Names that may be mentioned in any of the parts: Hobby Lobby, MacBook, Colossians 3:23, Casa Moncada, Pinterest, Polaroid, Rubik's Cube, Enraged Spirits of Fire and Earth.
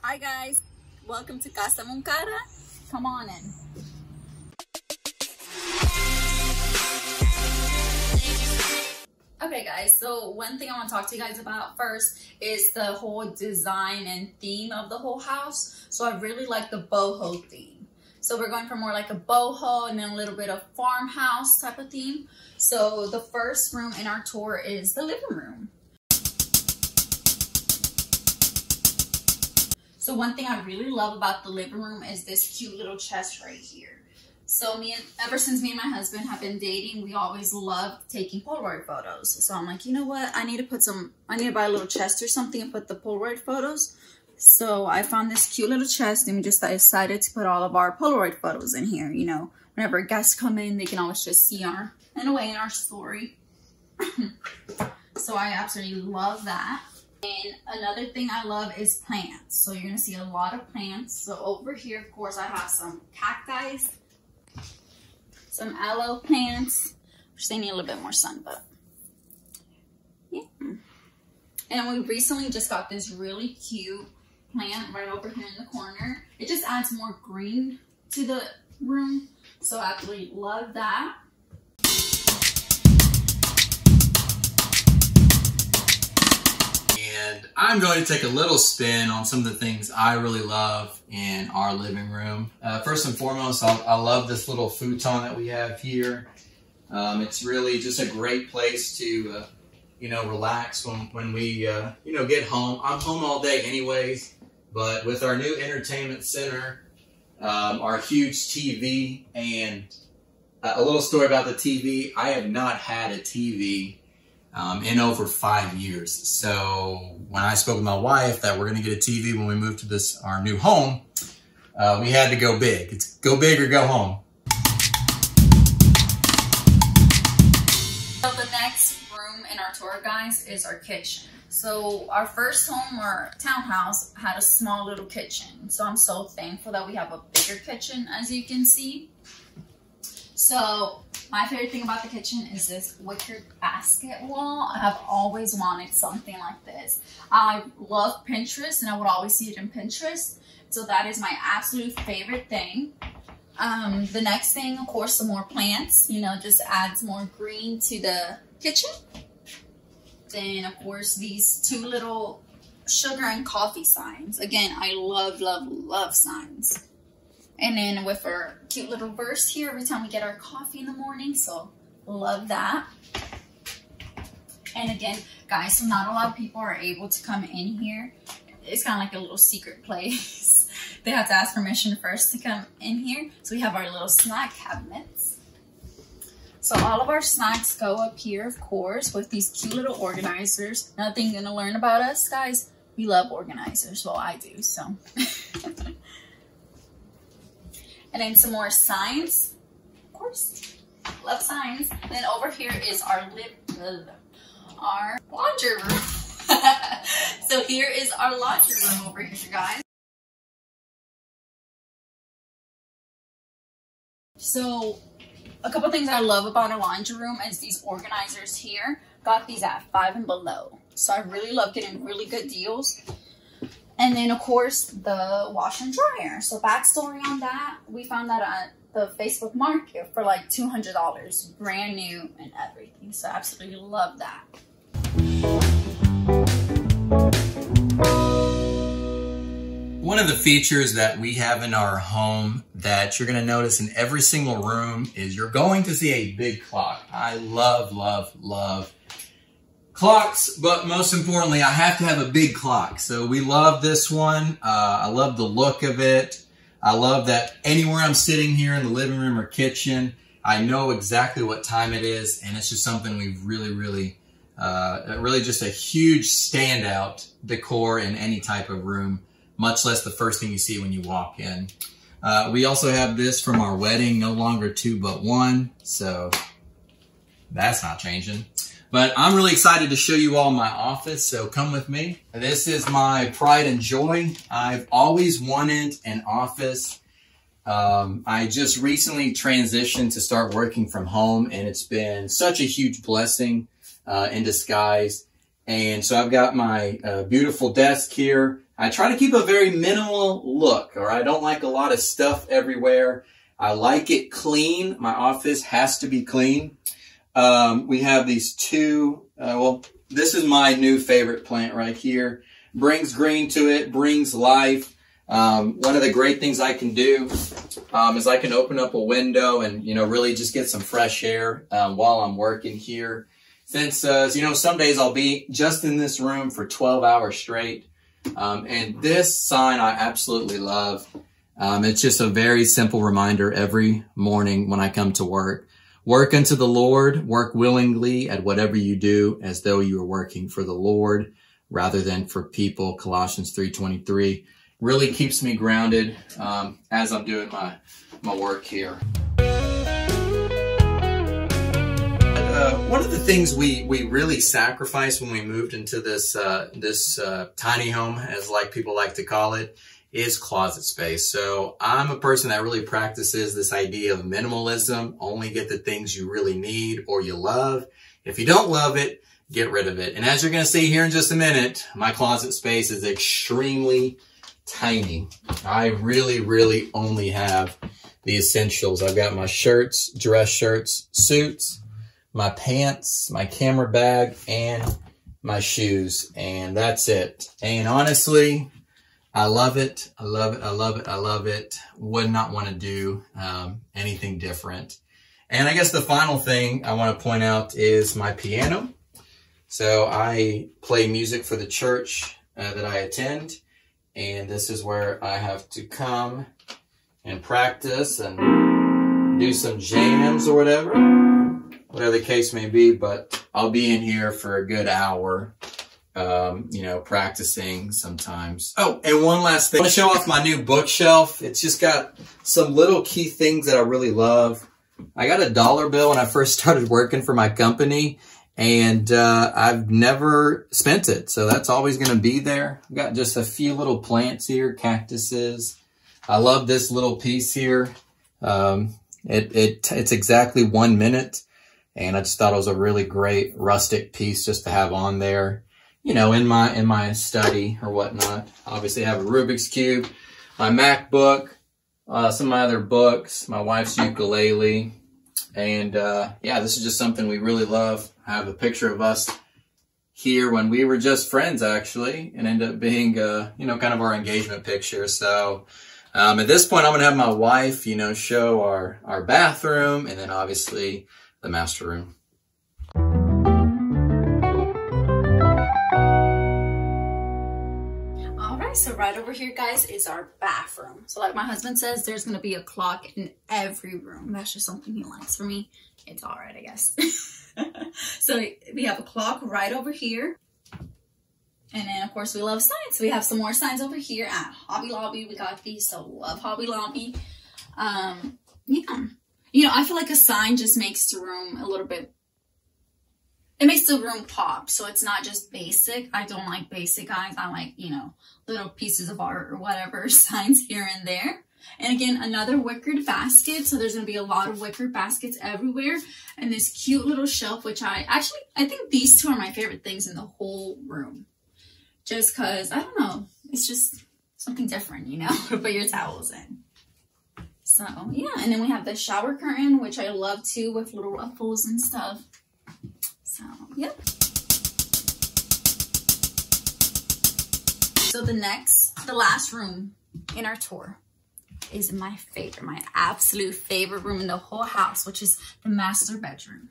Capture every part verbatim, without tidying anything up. Hi guys, welcome to Casa Moncada. Come on in. Okay guys, so one thing I want to talk to you guys about first is the whole design and theme of the whole house. So I really like the boho theme. So we're going for more like a boho and then a little bit of farmhouse type of theme. So the first room in our tour is the living room. So one thing I really love about the living room is this cute little chest right here. So me and ever since me and my husband have been dating, we always loved taking Polaroid photos. So I'm like, you know what? I need to put some, I need to buy a little chest or something and put the Polaroid photos. So I found this cute little chest and we just decided to put all of our Polaroid photos in here. You know, whenever guests come in, they can always just see our, in a way, in our story. So I absolutely love that. And another thing I love is plants. So you're gonna see a lot of plants. So over here, of course, I have some cacti, some aloe plants, which they need a little bit more sun, but yeah. And we recently just got this really cute plant right over here in the corner. It just adds more green to the room. So I absolutely love that. And I'm going to take a little spin on some of the things I really love in our living room. Uh, first and foremost, I, I love this little futon that we have here. Um, it's really just a great place to, uh, you know, relax when, when we, uh, you know, get home. I'm home all day anyways, but with our new entertainment center, um, our huge T V, and uh, a little story about the T V. I have not had a T V Um, in over five years. So when I spoke with my wife that we're going to get a T V when we move to this, our new home, uh, we had to go big. It's go big or go home. So the next room in our tour, guys, is our kitchen. So our first home, our townhouse, had a small little kitchen. So I'm so thankful that we have a bigger kitchen, as you can see. So my favorite thing about the kitchen is this wicker basket wall. I have always wanted something like this. I love Pinterest and I would always see it in Pinterest. So that is my absolute favorite thing. Um, the next thing, of course, some more plants, you know, just adds more green to the kitchen. Then, of course, these two little sugar and coffee signs. Again, I love, love, love signs. And then with our cute little verse here, every time we get our coffee in the morning. So love that. And again, guys, so not a lot of people are able to come in here. It's kind of like a little secret place. They have to ask permission first to come in here. So we have our little snack cabinets. So all of our snacks go up here, of course, with these cute little organizers. Another thing you're gonna learn about us, guys, we love organizers. Well, I do, so. And then some more signs, of course, love signs. And then over here is our lip, our laundry room. So here is our laundry room over here, guys. So a couple things I love about our laundry room is these organizers here. Got these at Five and Below. So I really love getting really good deals. And then, of course, the wash and dryer. So backstory on that, we found that at the Facebook market for like two hundred dollars, brand new and everything. So absolutely love that. One of the features that we have in our home that you're going to notice in every single room is you're going to see a big clock. I love, love, love clocks, but most importantly, I have to have a big clock. So we love this one. Uh, I love the look of it. I love that anywhere I'm sitting here in the living room or kitchen, I know exactly what time it is. And it's just something we've really, really, uh, really just a huge standout decor in any type of room, much less the first thing you see when you walk in. Uh, we also have this from our wedding, no longer two, but one. So that's not changing. But I'm really excited to show you all my office, so come with me. This is my pride and joy. I've always wanted an office. Um, I just recently transitioned to start working from home, and it's been such a huge blessing uh, in disguise. And so I've got my uh, beautiful desk here. I try to keep a very minimal look, or I don't like a lot of stuff everywhere. I like it clean. My office has to be clean. Um, we have these two, uh, well, this is my new favorite plant right here. Brings green to it, brings life. Um, one of the great things I can do um, is I can open up a window and, you know, really just get some fresh air um, while I'm working here. Since, uh, you know, some days I'll be just in this room for twelve hours straight. Um, and this sign I absolutely love. Um, it's just a very simple reminder every morning when I come to work. Work unto the Lord, work willingly at whatever you do as though you were working for the Lord rather than for people. Colossians three twenty-three really keeps me grounded um, as I'm doing my, my work here. Uh, one of the things we, we really sacrificed when we moved into this uh, this uh, tiny home, as like people like to call it, is closet space. So I'm a person that really practices this idea of minimalism. Only get the things you really need or you love. If you don't love it, get rid of it. And as you're going to see here in just a minute, my closet space is extremely tiny. I really, really only have the essentials. I've got my shirts, dress shirts, suits, my pants, my camera bag, and my shoes, and that's it. And honestly, I love it. I love it. I love it. I love it. Would not want to do um, anything different. And I guess the final thing I want to point out is my piano. So I play music for the church uh, that I attend, and this is where I have to come and practice and do some jams or whatever. Whatever the case may be, but I'll be in here for a good hour, um, you know, practicing sometimes. Oh, and one last thing. I want to show off my new bookshelf. It's just got some little key things that I really love. I got a dollar bill when I first started working for my company, and uh, I've never spent it. So that's always going to be there. I've got just a few little plants here, cactuses. I love this little piece here. Um, it, it it's exactly one minute. And I just thought it was a really great rustic piece just to have on there, you know, in my in my study or whatnot. Obviously, I have a Rubik's Cube, my MacBook, uh, some of my other books, my wife's ukulele. And, uh, yeah, this is just something we really love. I have a picture of us here when we were just friends, actually, and ended up being, uh, you know, kind of our engagement picture. So um, at this point, I'm going to have my wife, you know, show our, our bathroom and then obviously the master room. All right, so right over here, guys, is our bathroom. So like my husband says, there's gonna be a clock in every room. That's just something he likes for me. It's all right, I guess. So we have a clock right over here. And then of course we love signs. We have some more signs over here at Hobby Lobby. We got these, so love Hobby Lobby. Um, yeah. You know, I feel like a sign just makes the room a little bit, it makes the room pop. So it's not just basic. I don't like basic guys. I like, you know, little pieces of art or whatever, signs here and there. And again, another wickered basket. So there's going to be a lot of wickered baskets everywhere. And this cute little shelf, which I actually, I think these two are my favorite things in the whole room. Just because, I don't know, it's just something different, you know, to put your towels in. So, yeah, and then we have the shower curtain, which I love, too, with little ruffles and stuff. So, yep. So the next, the last room in our tour is my favorite, my absolute favorite room in the whole house, which is the master bedroom.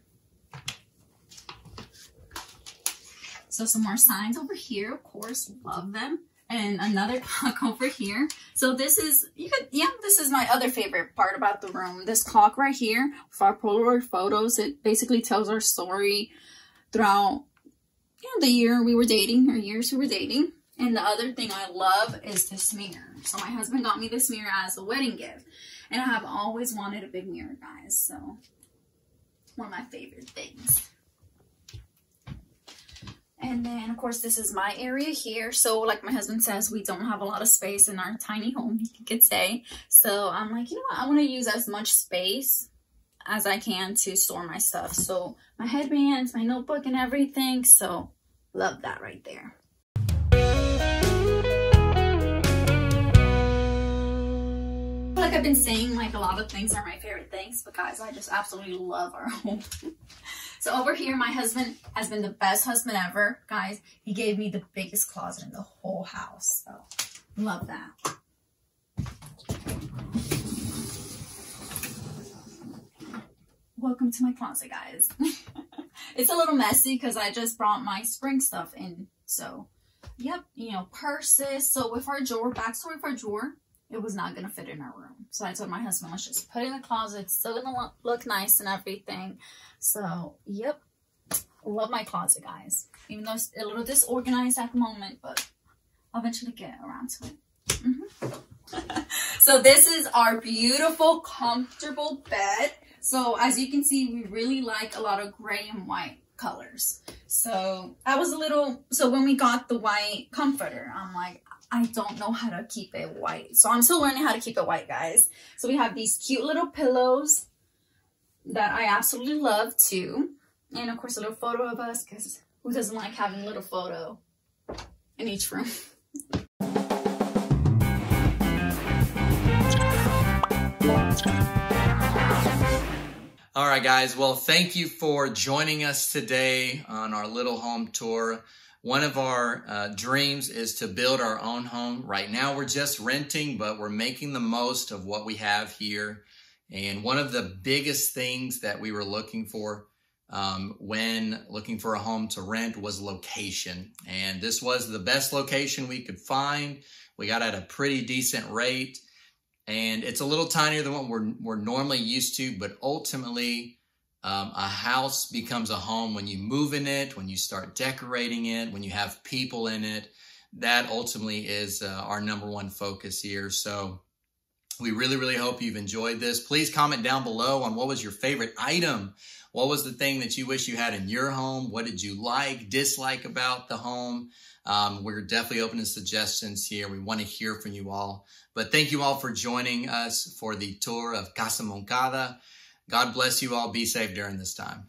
So some more signs over here, of course, love them. And another clock over here. So this is, you could, yeah, this is my other favorite part about the room. This clock right here for our Polaroid photos. It basically tells our story throughout, you know, the year we were dating or years we were dating. And the other thing I love is this mirror. So my husband got me this mirror as a wedding gift. And I have always wanted a big mirror, guys. So one of my favorite things. And then, of course, this is my area here. So, like my husband says, we don't have a lot of space in our tiny home, you could say. So, I'm like, you know what? I want to use as much space as I can to store my stuff. So, my headbands, my notebook, and everything. So, love that right there. like I've been saying, like, a lot of things are my favorite things, but guys, I just absolutely love our home. So over here, my husband has been the best husband ever, guys. He gave me the biggest closet in the whole house, so love that. Welcome to my closet, guys. It's a little messy because I just brought my spring stuff in, so yep, you know, purses. So with our drawer, backstory with our drawer, it was not going to fit in our room. So I told my husband, let's just put it in the closet. It's still going to look nice and everything. So, yep. Love my closet, guys. Even though it's a little disorganized at the moment, but I'll eventually get around to it. Mm-hmm. So this is our beautiful, comfortable bed. So as you can see, we really like a lot of gray and white colors. So I was a little, so when we got the white comforter, I'm like, I don't know how to keep it white. So I'm still learning how to keep it white, guys. So we have these cute little pillows that I absolutely love too. And of course, a little photo of us, because who doesn't like having a little photo in each room? All right, guys. Well, thank you for joining us today on our little home tour. One of our uh, dreams is to build our own home. Right now, we're just renting, but we're making the most of what we have here. And one of the biggest things that we were looking for um, when looking for a home to rent was location. And this was the best location we could find. We got at a pretty decent rate. And it's a little tinier than what we're, we're normally used to, but ultimately um, a house becomes a home when you move in it, when you start decorating it, when you have people in it. That ultimately is uh, our number one focus here. So we really, really hope you've enjoyed this. Please comment down below on what was your favorite item. What was the thing that you wish you had in your home? What did you like, dislike about the home? Um, we're definitely open to suggestions here. We want to hear from you all. But thank you all for joining us for the tour of Casa Moncada. God bless you all. Be safe during this time.